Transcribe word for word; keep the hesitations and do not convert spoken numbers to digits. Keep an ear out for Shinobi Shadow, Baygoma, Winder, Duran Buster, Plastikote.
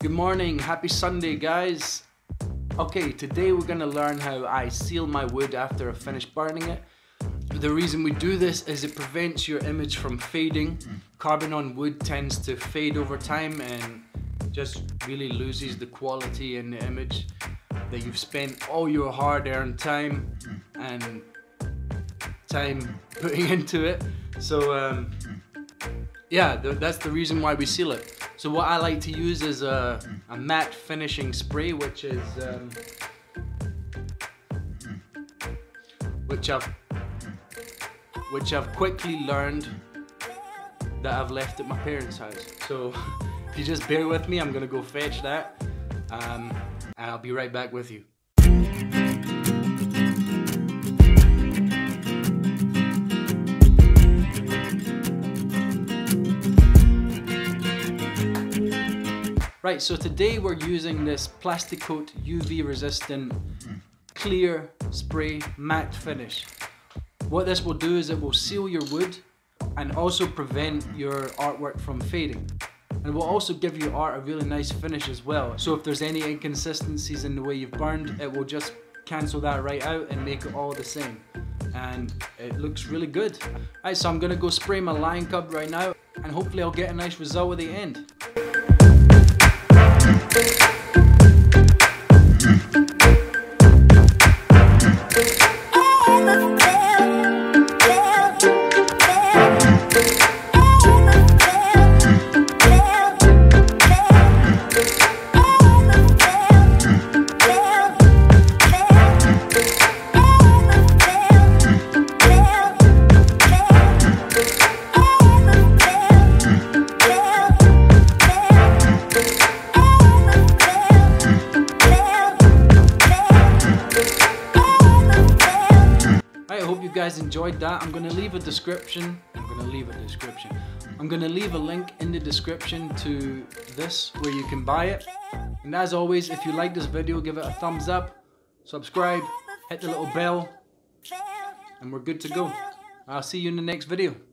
Good morning, happy Sunday guys. Okay, today we're gonna learn how I seal my wood after I've finished burning it. The reason we do this is it prevents your image from fading. Carbon on wood tends to fade over time and just really loses the quality in the image that you've spent all your hard-earned time and time putting into it. So um, yeah, th that's the reason why we seal it. So what I like to use is a, a matte finishing spray, which is, um, which, I've, which I've quickly learned that I've left at my parents' house. So if you just bear with me, I'm gonna go fetch that um, and I'll be right back with you. Right, so today we're using this Plastikote U V resistant clear spray matte finish. What this will do is it will seal your wood and also prevent your artwork from fading. And it will also give your art a really nice finish as well. So if there's any inconsistencies in the way you've burned, it will just cancel that right out and make it all the same. And it looks really good. All right, so I'm gonna go spray my lion cub right now and hopefully I'll get a nice result at the end. You guys enjoyed that. I'm gonna leave a description. I'm gonna leave a description. I'm gonna leave a link in the description to this where you can buy it. And as always, if you like this video, give it a thumbs up, subscribe, hit the little bell, and we're good to go. I'll see you in the next video.